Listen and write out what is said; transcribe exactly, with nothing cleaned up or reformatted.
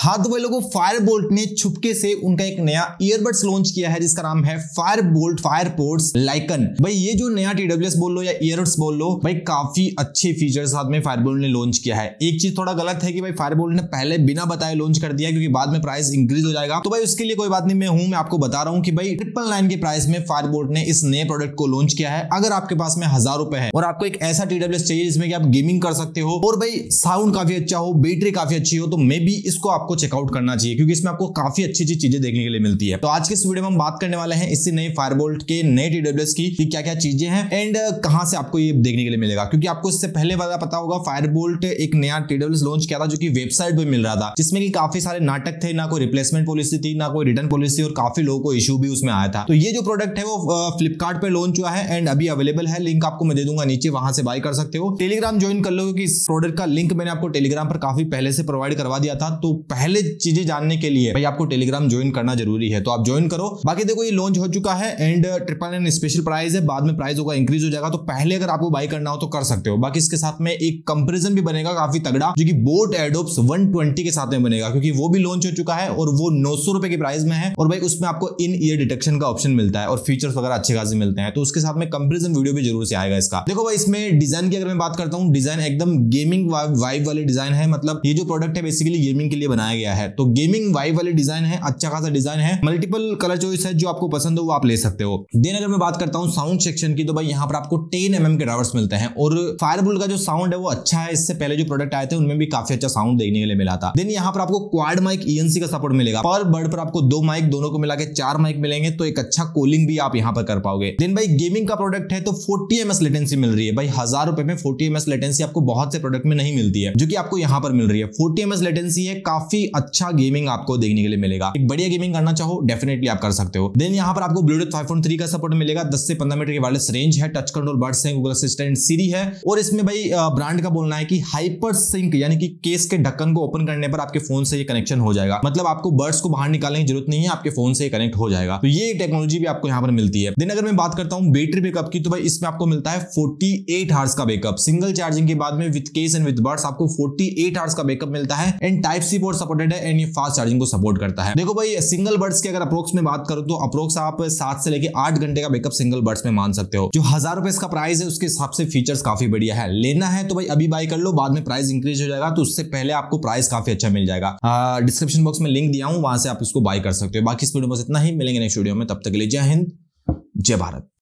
हाँ तो भाई लोगों, फायरबोल्ट ने छुपके से उनका एक नया ईयरबड्स लॉन्च किया है जिसका नाम है फायरबोल्ट फायरपोर्ट्स लाइकन। भाई ये जो नया टीडब्ल्यूएस बोल लो या ईयरबड्स बोल लो, भाई काफी अच्छे फीचर्स साथ में फायरबोल्ट ने लॉन्च किया है। एक चीज थोड़ा गलत है कि भाई फायरबोल्ट ने पहले बिना बताए लॉन्च कर दिया क्योंकि बाद में प्राइस इंक्रीज हो जाएगा, तो भाई उसके लिए कोई बात नहीं। मैं हूं, मैं आपको बता रहा हूँ कि भाई ट्रिपल नाइन के प्राइस में फायरबोल्ट ने इस नए प्रोडक्ट को लॉन्च किया है। अगर आपके पास में हजार रुपए है और आपको एक ऐसा टीडब्ल्यूएस चाहिए जिसमें कि आप गेमिंग कर सकते हो और भाई साउंड काफी अच्छा हो, बैटरी काफी अच्छी हो, तो मे बी इसको आपको चेकआउट करना चाहिए क्योंकि इसमें आपको काफी अच्छी अच्छी चीजें देखने के लिए मिलती है। तो आज के इस वीडियो में हम बात करने वाले हैं इसी नए फायरबोल्ट के नए टीडब्ल्यूएस की कि क्या क्या चीजें हैं एंड कहां से आपको ये देखने के लिए मिलेगा, क्योंकि आपको इससे पहले वाला पता होगा फायरबोल्ट एक नया टीडब्ल्यूएस लॉन्च किया था जो कि वेबसाइट पे मिल रहा था, जिसमें कि काफी सारे नाटक थे, ना कोई रिप्लेसमेंट पॉलिसी थी, ना कोई रिटर्न पॉलिसी, और काफी लोगों को इश्यू भी उसमें आया था। तो ये जो प्रोडक्ट है वो फ्लिपकार्ट पे लॉन्च हुआ है एंड अभी अवेलेबल है। लिंक आपको मैं दे दूंगा नीचे, वहां से बाय कर सकते हो। टेलीग्राम ज्वाइन कर लो क्योंकि इस प्रोडक्ट का लिंक मैंने आपको टेलीग्राम पर काफी पहले से प्रोवाइड करवा दिया था। तो पहले चीजें जानने के लिए भाई आपको टेलीग्राम ज्वाइन करना जरूरी है, तो आप ज्वाइन करो। बाकी देखो ये लॉन्च हो चुका है and triple nine special price है, बाद में प्राइस होगा इंक्रीज हो जाएगा, तो पहले अगर आपको बाय करना हो तो कर सकते हो। बाकी इसके साथ में एक कंपैरिजन भी बनेगा काफी तगड़ा जो कि बोट एडोप्स एक सौ बीस के साथ में बनेगा क्योंकि वो भी लॉन्च हो चुका है और वो नौ सौ रुपए की प्राइस में है। और भाई उसमें आपको इन ईयर डिटेक्शन का ऑप्शन मिलता है और फीचर्स वगैरह अच्छे खासे मिलते हैं, तो उसके साथ में कंपैरिजन वीडियो भी जरूर से आएगा इसका। देखो भाई इसमें डिजाइन की अगर मैं बात करता हूँ, डिजाइन एकदम गेमिंग वाइब वाले डिजाइन है। मतलब ये जो प्रोडक्ट है बेसिकली गेमिंग के लिए बनाया गया है, तो गेमिंग वाइब वाले डिजाइन है, अच्छा खासा डिजाइन है, मल्टीपल कलर चॉइस है, जो आपको पसंद हो वो आप ले सकते हो। देन अगर मैं बात करता हूँ साउंड सेक्शन की, तो भाई यहाँ पर आपको दस एम एम के ड्राइवर्स मिलते हैं और फायरबोल्ट का जो साउंड है वो अच्छा है। इससे पहले जो प्रोडक्ट आए थे उनमें भी काफी अच्छा साउंड देखने के लिए मिला था। देन यहाँ पर आपको क्वाड माइक ईएनसी का सपोर्ट मिलेगा, पर बर्ड पर आपको दो माइक, दोनों को मिला के चार माइक मिलेंगे, तो एक अच्छा कॉलिंग भी आप यहाँ पर कर पाओगे। देन भाई गेमिंग का प्रोडक्ट है तो फोर्टी एम एस लेटेंसी मिल रही है। भाई हजार रुपए में फोर्टी एम एस लेटेंसी आपको बहुत से प्रोडक्ट में नहीं मिलती है, जो कि आपको यहाँ पर मिल रही है। फोर्टी एम एस लेटेंसी है, काफी अच्छा गेमिंग आपको देखने के लिए मिलेगा। एक बढ़िया गेमिंग करना चाहो डेफिनेटली आप कर सकते हो। देन यहाँ पर आपको ब्लूटूथ फाइव पॉइंट थ्री का सपोर्ट मिलेगा, दस से पंद्रह मीटर की वायरलेस रेंज है, टच कंट्रोल बड्स हैं, गूगल असिस्टेंट सीरी है, और इसमें भाई ब्रांड का बोलना है कि हाइपर सिंक, यानी कि केस के ढक्कन को ओपन करने पर आपके फोन से ये कनेक्शन हो जाएगा। मतलब आपको बड्स को बाहर निकालने की जरूरत नहीं है, आपके फोन से कनेक्ट हो जाएगा। तो ये टेक्नोलॉजी भी आपको यहाँ पर मिलती है। देन अगर मैं बात करता हूँ बैटरी बैकअप की, तो भाई इसमें आपको मिलता है फोर्टी एट आवर्स का बैकअप। सिंगल चार्जिंग के बाद में with case and with buds आपको फोर्टी एट आवर्स का बैकअप मिलता है and type C port supported है एंड ये फास्ट चार्जिंग को सपोर्ट करता है। देखो भाई सिंगल बड्स की अगर अप्रोक्स में बात करो तो अप्रोक्स आप सात से लेके आठ घंटे का बैकअप सिंगल बड्स में मान सकते हो। जो हजार रुपए इसका प्राइस है उसके हिसाब से फीचर्स काफी बढ़िया है। लेना है तो भाई अभी बाय कर लो, बाद में प्राइस इंक्रीज हो जाएगा, तो उससे पहले आपको प्राइस काफी अच्छा मिल जाएगा। डिस्क्रिप्शन बॉक्स में लिंक दिया हूं, वहां से आप इसको बाय कर सकते हो। बाकी इस वीडियो में इतना ही, मिलेंगे नेक्स्ट वीडियो में, तब तक के लिए जय हिंद जय भारत।